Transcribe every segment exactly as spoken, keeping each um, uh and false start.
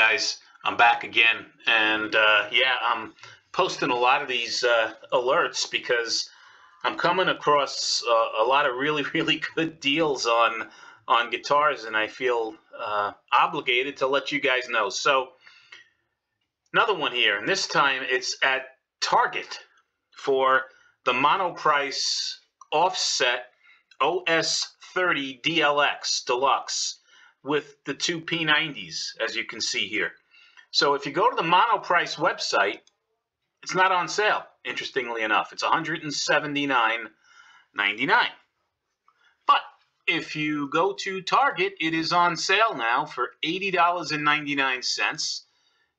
guys, I'm back again, and uh, yeah, I'm posting a lot of these uh, alerts because I'm coming across uh, a lot of really, really good deals on on guitars, and I feel uh, obligated to let you guys know. So another one here, and this time it's at Target for the Monoprice Offset O S thirty D L X Deluxe with the two P nineties, as you can see here. So if you go to the Monoprice website, it's not on sale, interestingly enough. It's one hundred seventy-nine ninety-nine. But if you go to Target, it is on sale now for eighty dollars and ninety-nine cents.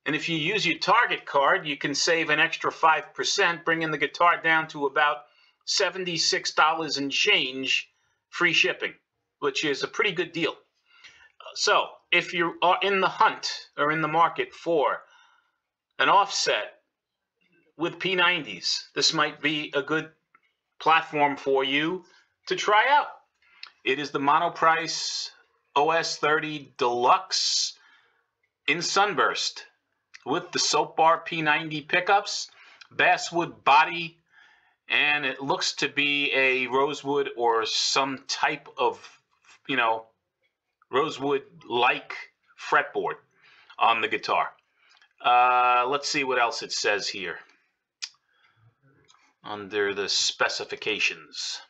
And if you use your Target card, you can save an extra five percent, bringing the guitar down to about seventy-six dollars and change free shipping, which is a pretty good deal. So if you are in the hunt or in the market for an offset with P nineties, this might be a good platform for you to try out. It is the Monoprice O S thirty Deluxe in Sunburst with the Soap Bar P ninety pickups, basswood body, and it looks to be a rosewood or some type of, you know, rosewood-like fretboard on the guitar. Uh, let's see what else it says here under the specifications.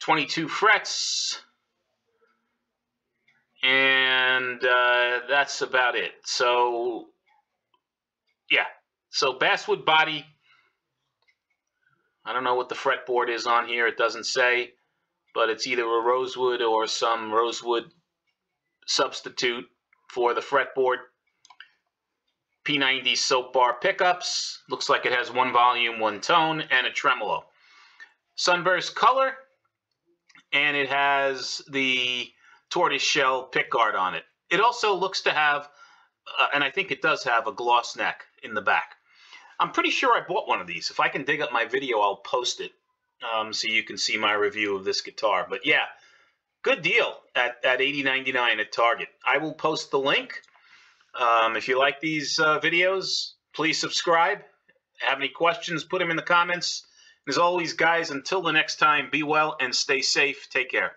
twenty-two frets, and uh, that's about it. So, yeah. So basswood body. I don't know what the fretboard is on here. It doesn't say. But it's either a rosewood or some rosewood substitute for the fretboard. P ninety soap bar pickups. Looks like it has one volume, one tone, and a tremolo. Sunburst color, and it has the tortoiseshell pickguard on it. It also looks to have, uh, and I think it does have, a gloss neck in the back. I'm pretty sure I bought one of these. If I can dig up my video, I'll post it. Um, so you can see my review of this guitar. But yeah, good deal at, at eighty ninety-nine at Target. I will post the link. Um, if you like these uh, videos, please subscribe. Have any questions, put them in the comments. And as always, guys, until the next time, be well and stay safe. Take care.